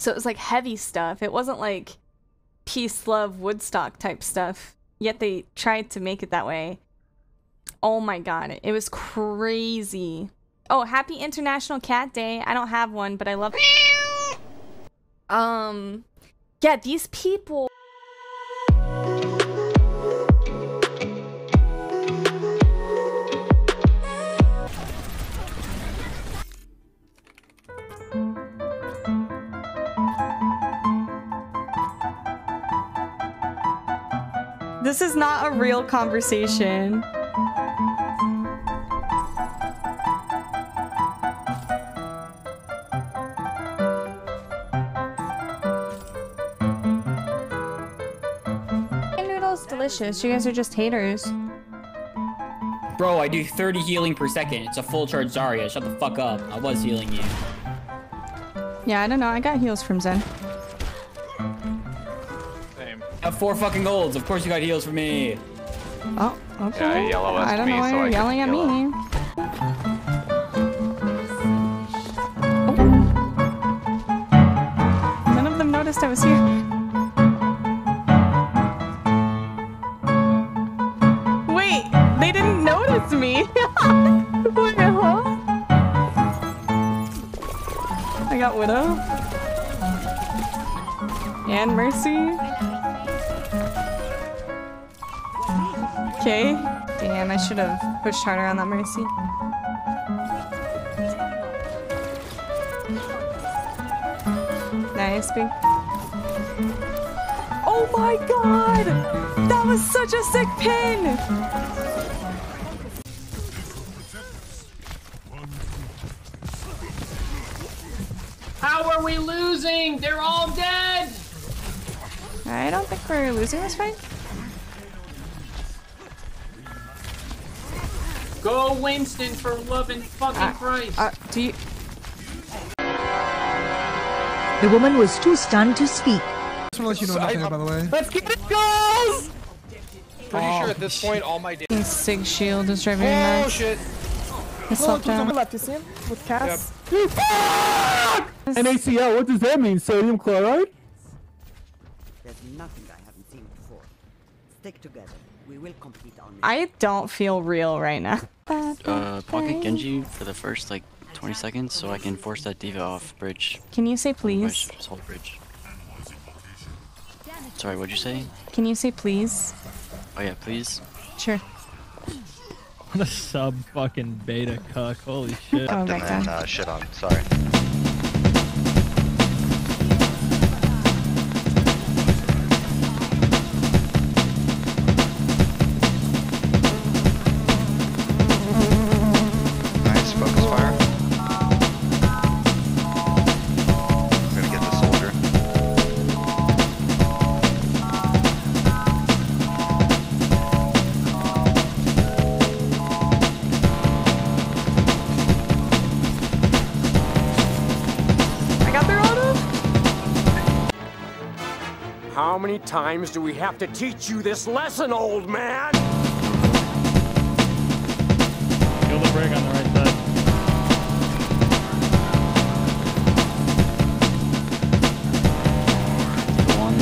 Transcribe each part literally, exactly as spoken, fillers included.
So it was like heavy stuff. It wasn't like peace, love, Woodstock type stuff. Yet they tried to make it that way. Oh my god, it was crazy. Oh, happy International Cat Day. I don't have one, but I love Um, yeah, these people. This is not a real conversation. Noodles delicious. You guys are just haters. Bro, I do thirty healing per second. It's a full charge Zarya. Shut the fuck up. I was healing you. Yeah, I don't know. I got heals from Zen. Four fucking golds. Of course you got heals for me. Oh, okay. Yeah, I don't know why you're yelling at me. Oh. None of them noticed I was here. Wait, they didn't notice me. What the hell? I got Widow. And Mercy. Okay. Damn, I should have pushed harder on that Mercy. Nice, Big. Oh my god! That was such a sick pin! How are we losing? They're all dead! I don't think we're losing this fight. Go Winston, for love and fucking uh, Christ! Uh, do you... The woman was too stunned to speak. I just want to let you know nothing, I, uh, by the way. Let's get it, girls! Pretty oh, sure at this shit. point all my damn Sig shield is driving me nuts. Oh shit! I slept down. To the left, you see him? With Cass? Yep. Ah! N A C L, what does that mean? Sodium chloride? There's nothing I haven't seen before. Stick together. We will complete on this. I don't feel real right now. Uh, pocket Genji for the first like twenty seconds so I can force that D.Va off bridge. Can you say please? Hold bridge. Sorry, what'd you say? Can you say please? Oh yeah, please. Sure. What a sub fucking beta cuck. Holy shit. Oh, and then uh, shit on. Sorry. How many times do we have to teach you this lesson, old man? Kill the Brig on the right side. One.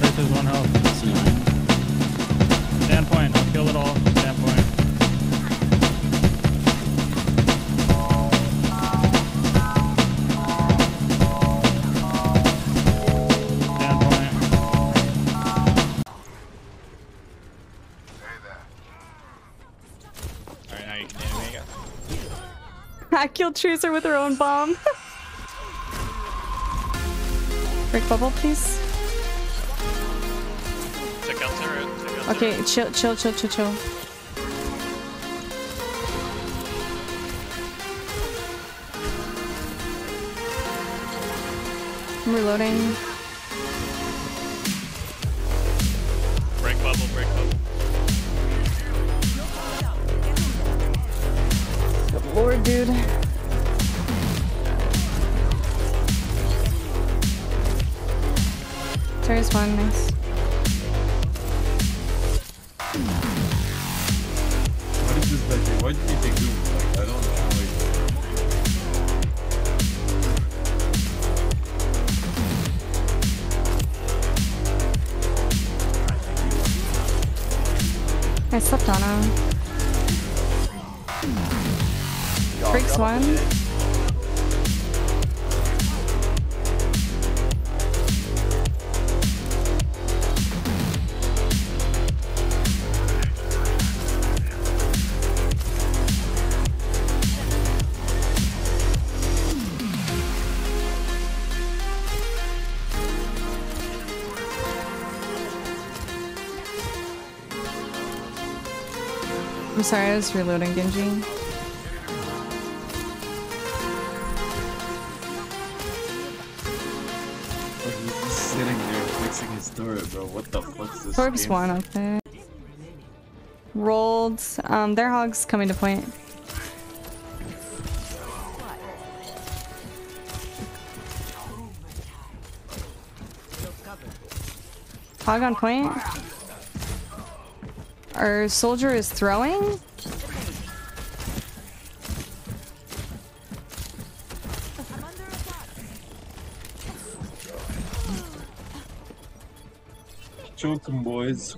Tracer's one health. Standpoint, I'll kill it all. Standpoint. Standpoint. Alright, now you can do it. I killed Tracer with her own bomb. Break bubble, please. Check out the route. Okay, chill, chill, chill, chill, chill. I'm reloading. Break bubble, break bubble. Good lord, dude. There is one, nice. What is this like? What did they do? Like, I don't know. I slept on him. Freaks one. I'm sorry, I was reloading Genji. He's just sitting there fixing his turret, bro. What the fuck's this? Torb's one up there. Rolled. Um, their Hog's coming to point. Hog on point? Our soldier is throwing? Choke 'em, boys.